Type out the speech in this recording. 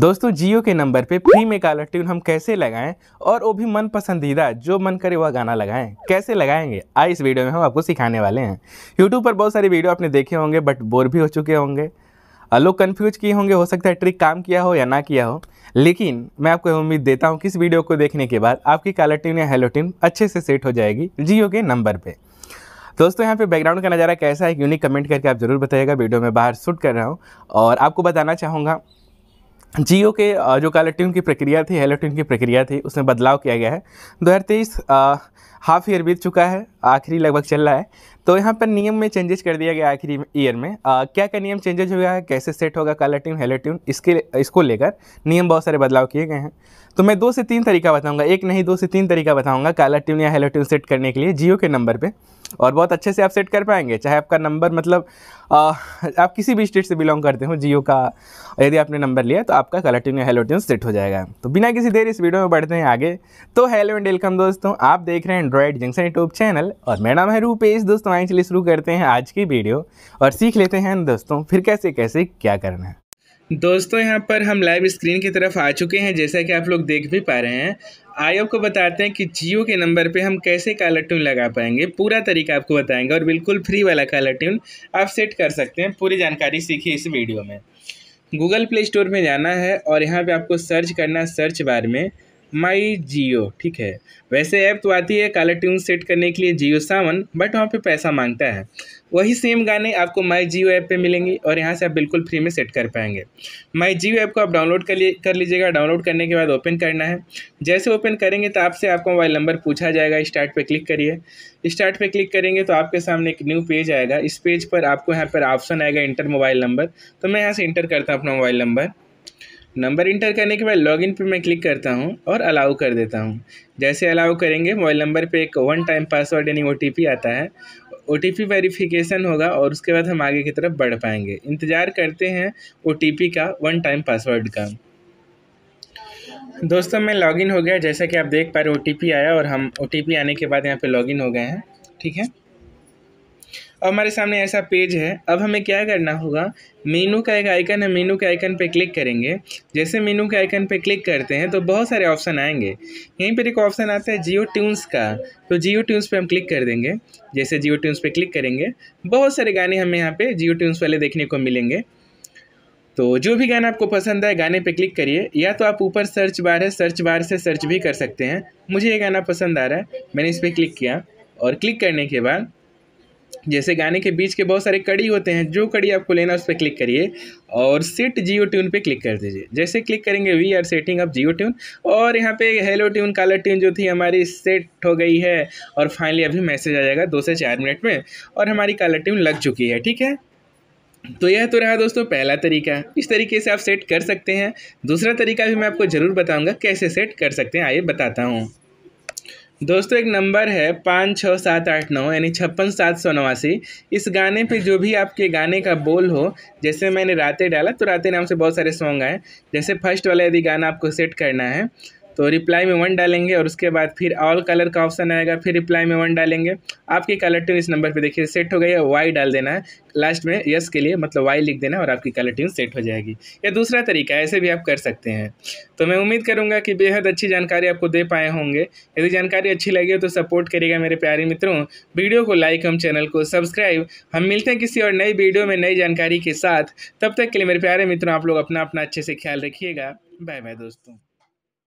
दोस्तों जियो के नंबर पे फ्री में कॉलर ट्यून हम कैसे लगाएं और वो भी मन पसंदीदा, जो मन करे वह गाना लगाएं, कैसे लगाएंगे आज इस वीडियो में हम आपको सिखाने वाले हैं। यूट्यूब पर बहुत सारी वीडियो आपने देखे होंगे, बट बोर भी हो चुके होंगे, लोग कन्फ्यूज किए होंगे, हो सकता है ट्रिक काम किया हो या ना किया हो, लेकिन मैं आपको उम्मीद देता हूँ कि इस वीडियो को देखने के बाद आपकी कॉलर ट्यून या हेलो ट्यून अच्छे से सेट हो जाएगी जियो के नंबर पर। दोस्तों यहाँ पे बैकग्राउंड का नज़ारा कैसा है यूनिक कमेंट करके आप ज़रूर बताइएगा। वीडियो में बाहर शूट कर रहा हूँ और आपको बताना चाहूँगा जियो के जो कॉलर ट्यून की प्रक्रिया थी, हेलो ट्यून की प्रक्रिया थी, उसमें बदलाव किया गया है। 2023 हाफ ईयर बीत चुका है, आखिरी लगभग चल रहा है, तो यहाँ पर नियम में चेंजेस कर दिया गया आखिरी ईयर में। क्या क्या नियम चेंजेस हो गया है, कैसे सेट होगा कॉलर ट्यून हेलो ट्यून, इसको लेकर नियम बहुत सारे बदलाव किए गए हैं। तो मैं 2 से 3 तरीका बताऊँगा, एक नहीं 2 से 3 तरीका बताऊँगा कॉलर ट्यून या हेलो ट्यून सेट करने के लिए जियो के नंबर पर, और बहुत अच्छे से आप सेट कर पाएंगे। चाहे आपका नंबर मतलब आप किसी भी स्टेट से बिलोंग करते हो, जियो का यदि आपने नंबर लिया तो आपका कॉलर ट्यून या हेलो ट्यून सेट हो जाएगा। तो बिना किसी देर इस वीडियो में बढ़ते हैं आगे। तो हेलो एंड वेलकम दोस्तों, आप देख रहे हैं एंड्रॉयड जंक्शन यूट्यूब चैनल और मेरा नाम है रूपेश। दोस्तों आइए चलिए शुरू करते हैं आज की वीडियो और सीख लेते हैं दोस्तों फिर कैसे कैसे क्या करना है। दोस्तों यहाँ पर हम लाइव स्क्रीन की तरफ आ चुके हैं, जैसा कि आप लोग देख भी पा रहे हैं। आइए आपको बताते हैं कि जियो के नंबर पे हम कैसे कॉलर ट्यून लगा पाएंगे, पूरा तरीका आपको बताएंगे और बिल्कुल फ्री वाला कॉलर ट्यून आप सेट कर सकते हैं। पूरी जानकारी सीखिए इस वीडियो में। गूगल प्ले स्टोर में जाना है और यहाँ पे आपको सर्च करना, सर्च बार में माई जियो, ठीक है। वैसे ऐप तो आती है कॉलर ट्यून सेट करने के लिए जियो सावन, बट वहाँ पे पैसा मांगता है। वही सेम गाने आपको माई जियो ऐप पे मिलेंगे और यहाँ से आप बिल्कुल फ्री में सेट कर पाएंगे। माई जियो ऐप को आप डाउनलोड कर लीजिएगा। डाउनलोड करने के बाद ओपन करना है। जैसे ओपन करेंगे तो आपसे आपका मोबाइल नंबर पूछा जाएगा। स्टार्ट पे क्लिक करिए। स्टार्ट पे क्लिक करेंगे तो आपके सामने एक न्यू पेज आएगा। इस पेज पर आपको यहाँ पर ऑप्शन आएगा इंटर मोबाइल नंबर, तो मैं यहाँ से इंटर करता हूँ अपना मोबाइल नंबर। नंबर इंटर करने के बाद लॉगिन पे मैं क्लिक करता हूँ और अलाउ कर देता हूँ। जैसे अलाउ करेंगे मोबाइल नंबर पे एक 1 टाइम पासवर्ड यानी OTP आता है। OTP वेरिफिकेशन होगा और उसके बाद हम आगे की तरफ बढ़ पाएंगे। इंतज़ार करते हैं OTP का, 1 टाइम पासवर्ड का। दोस्तों मैं लॉगिन हो गया, जैसा कि आप देख पा रहे OTP आया और हम OTP आने के बाद यहाँ पर लॉगिन हो गए हैं, ठीक है। अब हमारे सामने ऐसा पेज है। अब हमें क्या करना होगा, मेनू का एक आइकन है, मेनू के आइकन पे क्लिक करेंगे। जैसे मेनू के आइकन पे क्लिक करते हैं तो बहुत सारे ऑप्शन आएंगे। यहीं पर एक ऑप्शन आता है जियो ट्यून्स का, तो जियो ट्यून्स पे हम क्लिक कर देंगे। जैसे जियो ट्यून्स पे क्लिक करेंगे बहुत सारे गाने हमें यहाँ पे जियो ट्यून्स वाले देखने को मिलेंगे। तो जो भी गाना आपको पसंद आए गाने पे क्लिक करिए, या तो आप ऊपर सर्च बार है, सर्च बार से सर्च भी कर सकते हैं। मुझे ये गाना पसंद आ रहा है, मैंने इस पर क्लिक किया और क्लिक करने के बाद जैसे गाने के बीच के बहुत सारे कड़ी होते हैं, जो कड़ी आपको लेना है उस पर क्लिक करिए और सेट जियो ट्यून पे क्लिक कर दीजिए। जैसे क्लिक करेंगे we are setting up Jio tune, और यहाँ पे हेलो ट्यून कॉलर ट्यून जो थी हमारी सेट हो गई है। और फाइनली अभी मैसेज आ जाएगा 2 से 4 मिनट में और हमारी कॉलर ट्यून लग चुकी है, ठीक है। तो यह तो रहा दोस्तों पहला तरीका, इस तरीके से आप सेट कर सकते हैं। दूसरा तरीका भी मैं आपको ज़रूर बताऊँगा कैसे सेट कर सकते हैं, आइए बताता हूँ। दोस्तों एक नंबर है 56789 यानी 56,789। इस गाने पे जो भी आपके गाने का बोल हो, जैसे मैंने रातें डाला तो रातें नाम से बहुत सारे सॉन्ग आए। जैसे फर्स्ट वाला यदि गाना आपको सेट करना है तो रिप्लाई में 1 डालेंगे और उसके बाद फिर ऑल कलर का ऑप्शन आएगा, फिर रिप्लाई में 1 डालेंगे। आपकी कॉलर ट्यून इस नंबर पे देखिए सेट हो गई है। वाई डाल देना है लास्ट में, यस के लिए मतलब वाई लिख देना और आपकी कॉलर ट्यून सेट हो जाएगी। यह दूसरा तरीका है, ऐसे भी आप कर सकते हैं। तो मैं उम्मीद करूँगा कि बेहद अच्छी जानकारी आपको दे पाए होंगे। यदि जानकारी अच्छी लगी हो तो सपोर्ट करिएगा मेरे प्यारे मित्रों, वीडियो को लाइक एवं चैनल को सब्सक्राइब। हम मिलते हैं किसी और नई वीडियो में नई जानकारी के साथ। तब तक के लिए मेरे प्यारे मित्रों आप लोग अपना अच्छे से ख्याल रखिएगा। बाय बाय दोस्तों।